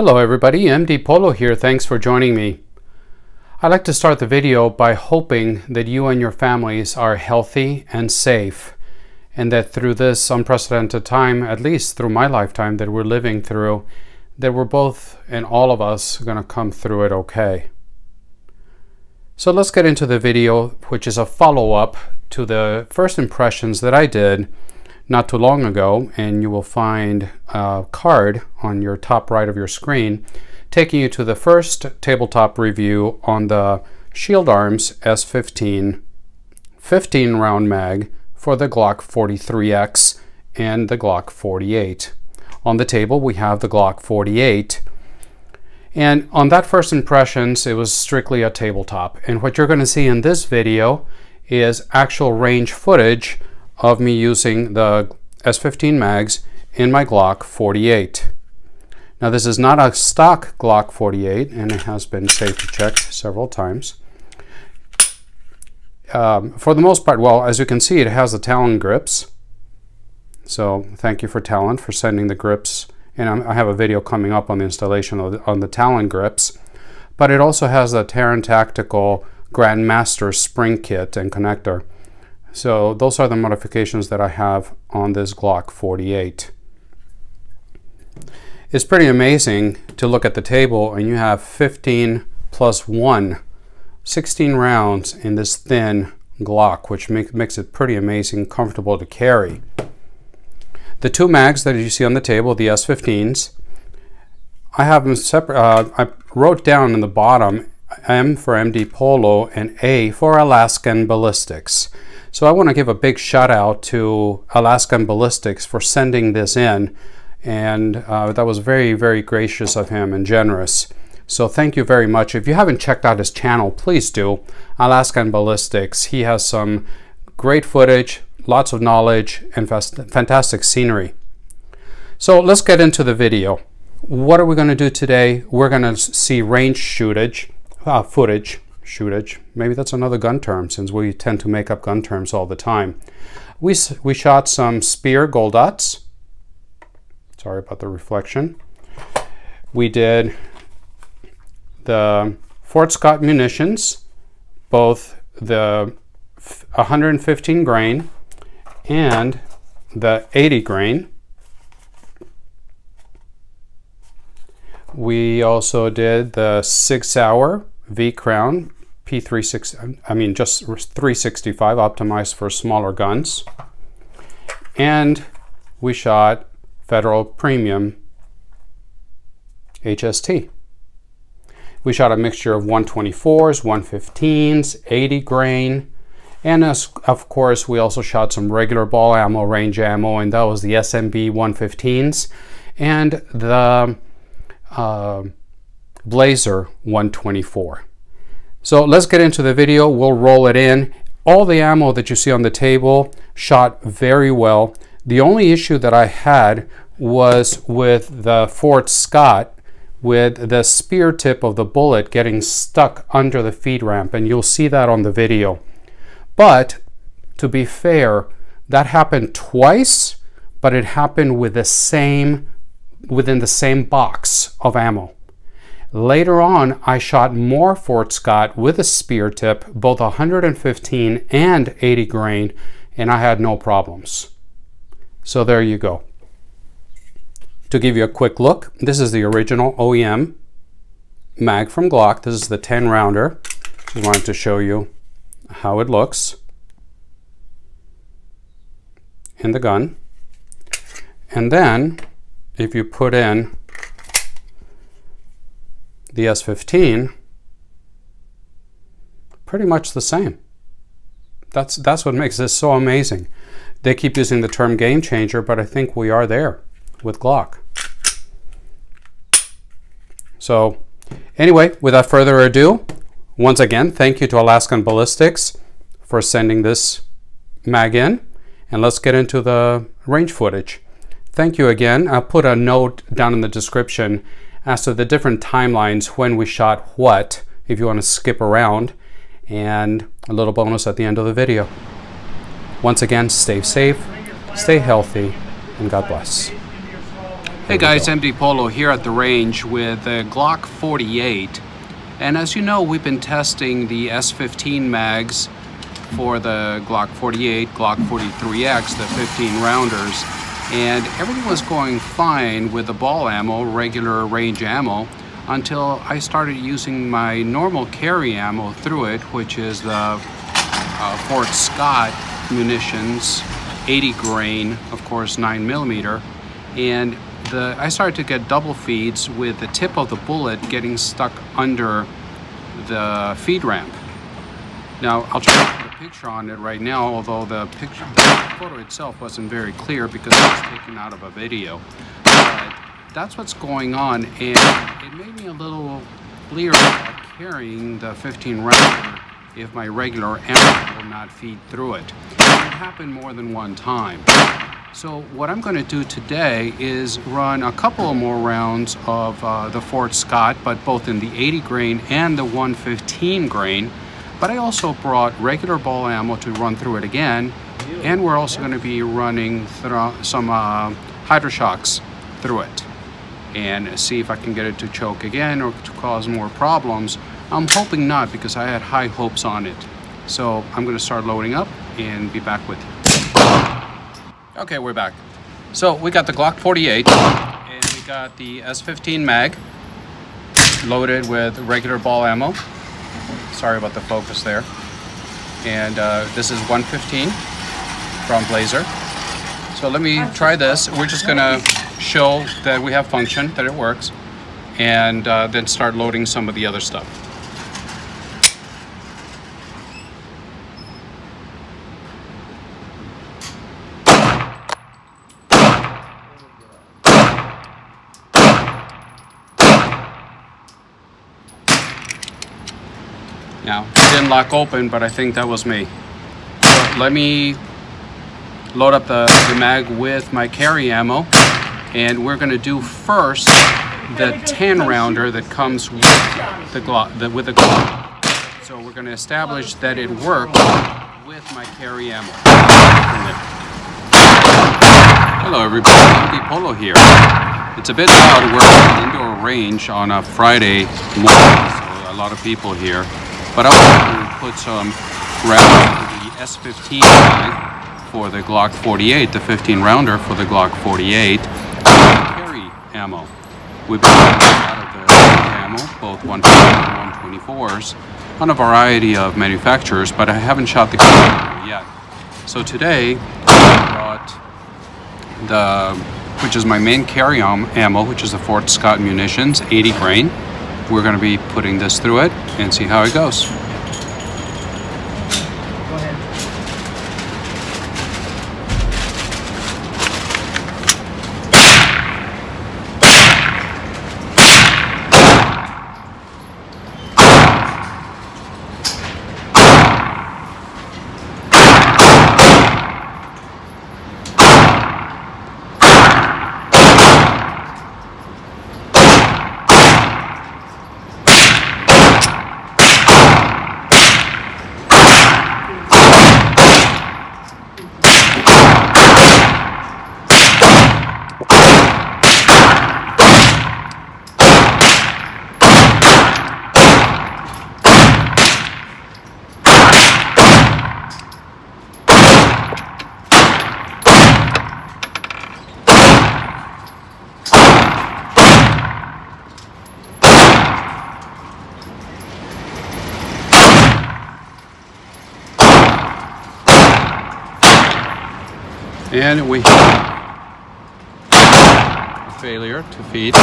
Hello everybody, MD Polo here, thanks for joining me. I'd like to start the video by hoping that you and your families are healthy and safe, and that through this unprecedented time, at least through my lifetime that we're living through, that we're both and all of us gonna come through it okay. So let's get into the video, which is a follow-up to the first impressions that I did not too long ago, and you will find a card on your top right of your screen taking you to the first tabletop review on the Shield Arms S15 15-round mag for the Glock 43X and the Glock 48. On the table we have the Glock 48, and on that first impressions it was strictly a tabletop, and what you're going to see in this video is actual range footage of me using the S15 mags in my Glock 48. Now this is not a stock Glock 48, and it has been safety checked several times. For the most part, well, as you can see, it has the Talon grips. So thank you for Talon for sending the grips, and I have a video coming up on the installation on the Talon grips. But it also has the Taran Tactical Grandmaster spring kit and connector. So those are the modifications that I have on this Glock 48. It's pretty amazing to look at the table and you have 15 plus 1, 16 rounds in this thin Glock, which makes it pretty amazing, comfortable to carry. The two mags that you see on the table, the S15s, I have them separate. I wrote down in the bottom M for MD Polo and A for Alaskan Ballistics. So I want to give a big shout out to Alaskan Ballistics for sending this in, and that was very, very gracious of him and generous. So thank you very much. If you haven't checked out his channel, please do. Alaskan Ballistics, he has some great footage, lots of knowledge, and fantastic scenery. So let's get into the video. What are we going to do today? We're going to see range shootage, footage. Maybe that's another gun term, since we tend to make up gun terms all the time. We shot some Speer Gold Dots. Sorry about the reflection. We did the Fort Scott Munitions, both the 115 grain and the 80 grain. We also did the 6-hour V-Crown P360, I mean just 365, optimized for smaller guns. And we shot Federal Premium HST. We shot a mixture of 124s, 115s, 80 grain, and of course we also shot some regular ball ammo, range ammo, and that was the SMB 115s and the Blazer 124. So let's get into the video. We'll roll it in. All the ammo that you see on the table shot very well. The only issue that I had was with the Fort Scott, with the spear tip of the bullet getting stuck under the feed ramp, and you'll see that on the video. But to be fair, that happened twice, but it happened with the same, within the same box of ammo. Later on, I shot more Fort Scott with a spear tip, both 115 and 80 grain, and I had no problems. So there you go. To give you a quick look, this is the original OEM mag from Glock. This is the 10 rounder. I wanted to show you how it looks in the gun. And then, if you put in the S15, pretty much the same. That's what makes this so amazing. They keep using the term game changer, but I think we are there with Glock. So anyway, without further ado, once again, thank you to Alaskan Ballistics for sending this mag in, and let's get into the range footage. Thank you again. I'll put a note down in the description as to the different timelines when we shot what, if you want to skip around, and a little bonus at the end of the video. Once again, stay safe, stay healthy, and God bless. Hey guys, MD Polo here at the range with a Glock 48. And as you know, we've been testing the S15 mags for the Glock 48, Glock 43X, the 15 rounders. And everything was going fine with the ball ammo, regular range ammo, until I started using my normal carry ammo through it, which is the Fort Scott Munitions 80 grain, of course 9mm. And I started to get double feeds with the tip of the bullet getting stuck under the feed ramp. Now, I'll try to put a picture on it right now, although the photo itself wasn't very clear because it was taken out of a video. But that's what's going on, and it made me a little bleary about carrying the 15 rounder if my regular ammo will not feed through it. It happened more than one time. So what I'm going to do today is run a couple more rounds of the Fort Scott, but both in the 80 grain and the 115 grain. But I also brought regular ball ammo to run through it again, and we're also going to be running some Hydra-Shoks through it and see if I can get it to choke again or to cause more problems. I'm hoping not, because I had high hopes on it. So I'm going to start loading up and be back with you. Okay, we're back. So we got the Glock 48 and we got the S15 mag loaded with regular ball ammo. Sorry about the focus there. And this is 115 from Blazer. So let me try this. We're just gonna show that we have function, that it works, and then start loading some of the other stuff. Now, it didn't lock open, but I think that was me. So let me load up the mag with my carry ammo, and we're going to do first the 10 rounder that comes with the Glock. So we're going to establish that it worked with my carry ammo. Hello everybody, MD Polo here. It's a bit loud. We're in an indoor range on a Friday morning, so a lot of people here. But I want to put some round the S15 mag for the Glock 48, the 15 rounder for the Glock 48 carry ammo. We've been running out of the ammo, both 115 and 124s, on a variety of manufacturers, but I haven't shot the carry yet. So today I brought which is my main carry ammo, which is the Fort Scott Munitions 80 grain. We're going to be putting this through it and see how it goes. Go and we have a failure to feed.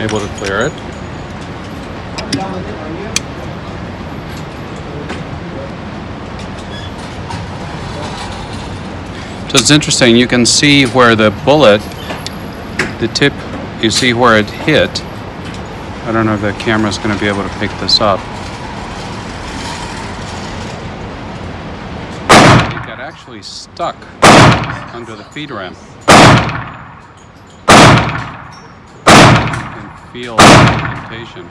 Able to clear it. So it's interesting, you can see where the bullet, the tip, you see where it hit. I don't know if the camera's going to be able to pick this up. It got actually stuck under the feed ramp. You can feel the indentation.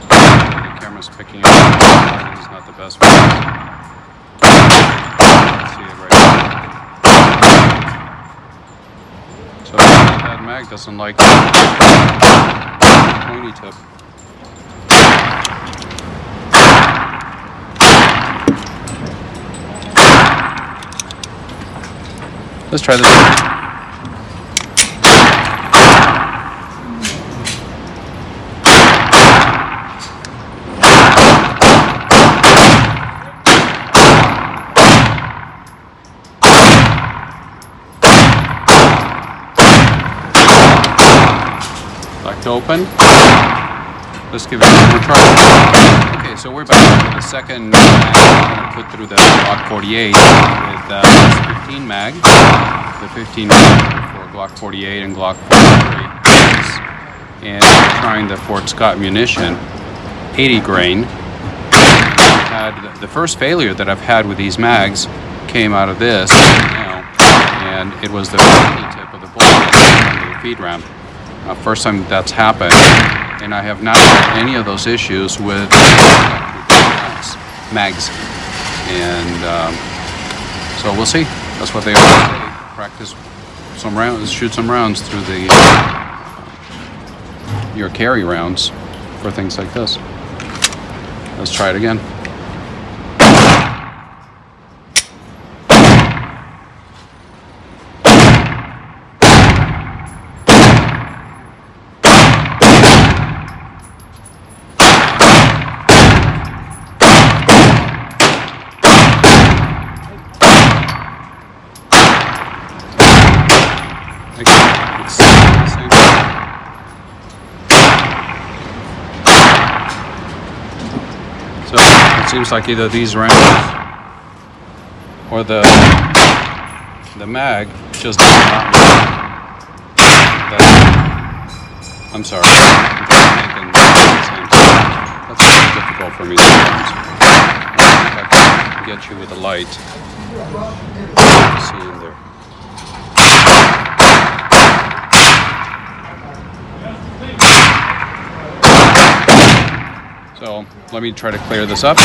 The camera's picking up. It's not the best one. You can see it right here. So that mag doesn't like the pointy tip. Let's try this one. Locked open. Let's give it another try. Okay, so we're back to the second mag put through the Glock 48 with S15 mag. The 15 mag for Glock 48 and Glock 43X. And trying the Fort Scott munition, 80 grain. The first failure that I've had with these mags came out of this, and it was the tip of the bullet under the feed ramp. First time that's happened. And I have not had any of those issues with mags. And so we'll see. That's what they always say. Practice some rounds, shoot some rounds through the your carry rounds for things like this. Let's try it again. Seems like either these rounds or the mag just does not work. I'm sorry. That's really difficult for me sometimes. I can get you with a light. See in there. So let me try to clear this up.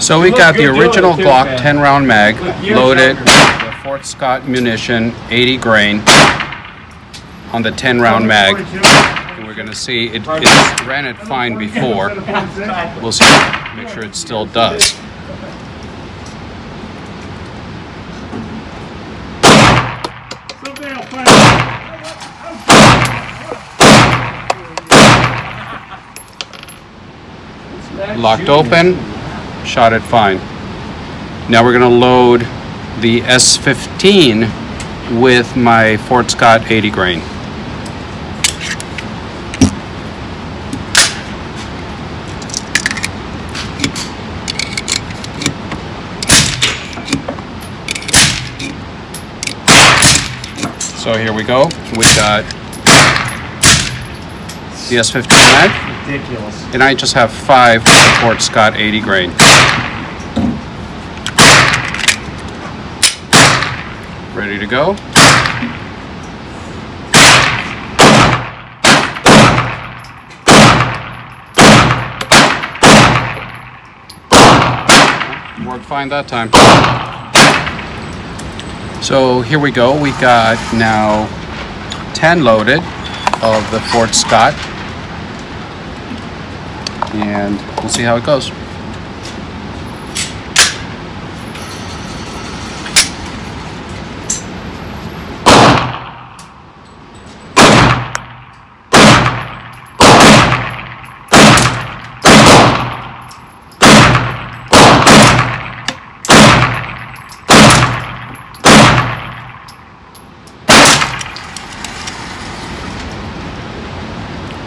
So we got the original Glock 10 round mag loaded with the Fort Scott munition, 80 grain on the 10 round mag. And we're gonna see, it ran it fine before. We'll see, make sure it still does. Locked open, shot it fine. Now we're going to load the S15 with my Fort Scott 80 grain. So here we go. We got the S15 mag. Ridiculous. And I just have 5 Fort Scott 80 grain. Ready to go. Worked fine that time. So here we go. We got now 10 loaded of the Fort Scott. And we'll see how it goes.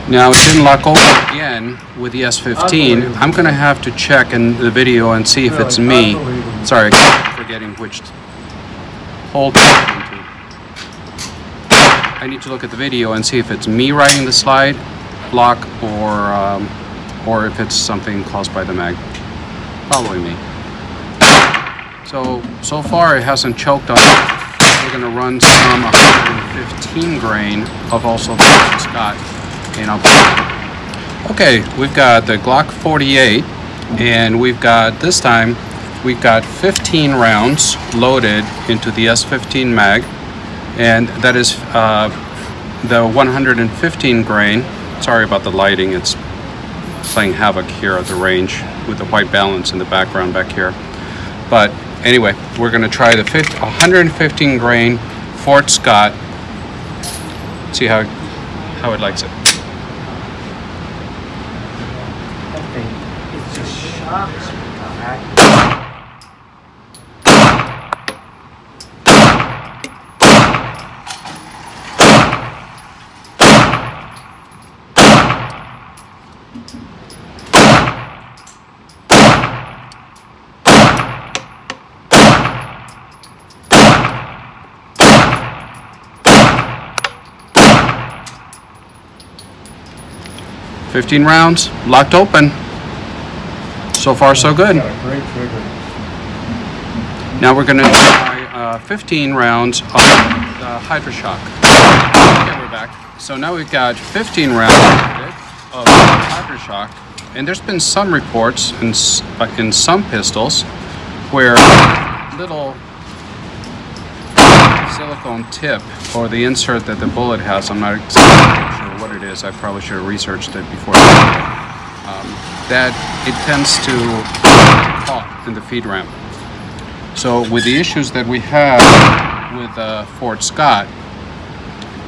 Now it didn't lock open again with the S15. I'm gonna have to check in the video and see if it's me. Sorry, I keep forgetting which hole to look into. I need to look at the video and see if it's me writing the slide lock or if it's something caused by the mag. following me. So far it hasn't choked on it. We're gonna run some 115 grain of also the Fort Scott and I'll... Okay, we've got the Glock 48 and we've got, this time, we've got 15 rounds loaded into the S15 mag, and that is the 115 grain. Sorry about the lighting, it's playing havoc here at the range with the white balance in the background back here. But anyway, we're going to try the 115 grain Fort Scott. See how it likes it. It's just shocks. . 15 rounds locked open. So far, so good. Now we're going to try 15 rounds of the Hydra-Shok. Okay, we're back. So now we've got 15 rounds of Hydra-Shok, and there's been some reports in some pistols where little silicone tip or the insert that the bullet has, I'm not exactly sure what it is, I probably should have researched it before, that it tends to get caught in the feed ramp. So with the issues that we have with Fort Scott,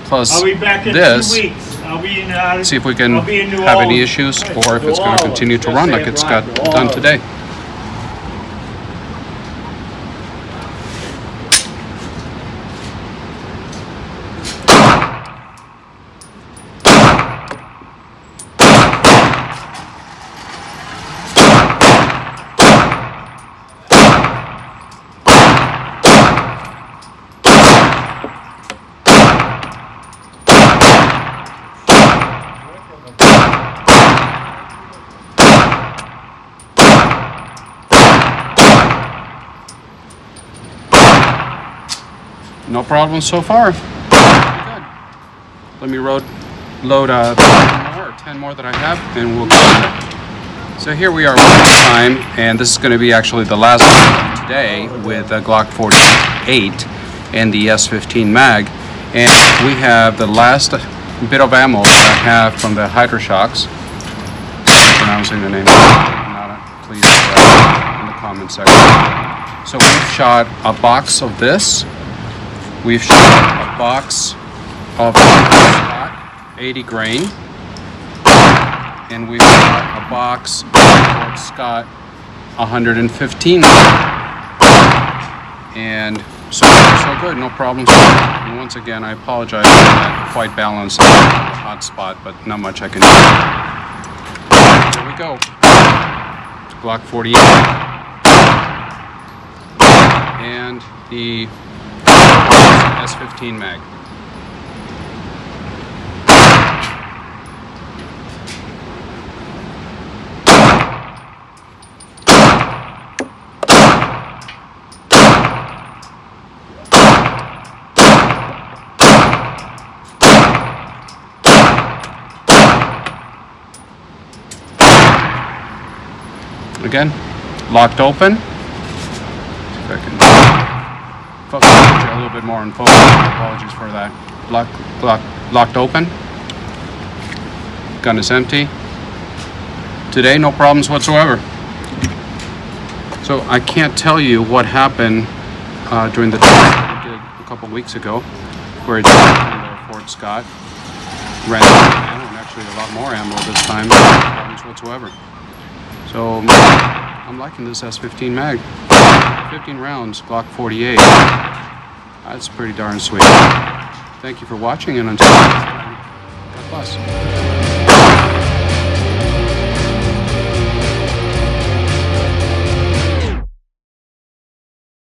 plus I'll be back in this, 2 weeks. I'll be in, see if we can have any issues or if it's going to continue to run like it's got done today. No problem so far. Good. Let me load 10 more that I have, and we'll go. So here we are one time, and this is going to be actually the last one today with a Glock 48 and the S15 mag. And we have the last bit of ammo that I have from the Hydra-Shoks. Pronouncing the name, please, in the comment section. So we've shot a box of this. We've shot a box of 80 grain, and we've shot a box of Fort Scott 115 grain. And so far, so good, no problems. And once again, I apologize for that white balance, hot spot, but not much I can do. Here we go. Glock 48 and the S15 mag. Again, locked open. A little bit more in focus. Apologies for that. Locked open. Gun is empty. Today, no problems whatsoever. So I can't tell you what happened during the test we did a couple weeks ago, where it Fort Scott ran out of ammo, and actually a lot more ammo this time. No problems whatsoever. So I'm liking this S15 mag. 15 rounds, Glock 48. That's pretty darn sweet. Thank you for watching, and until next time, God bless.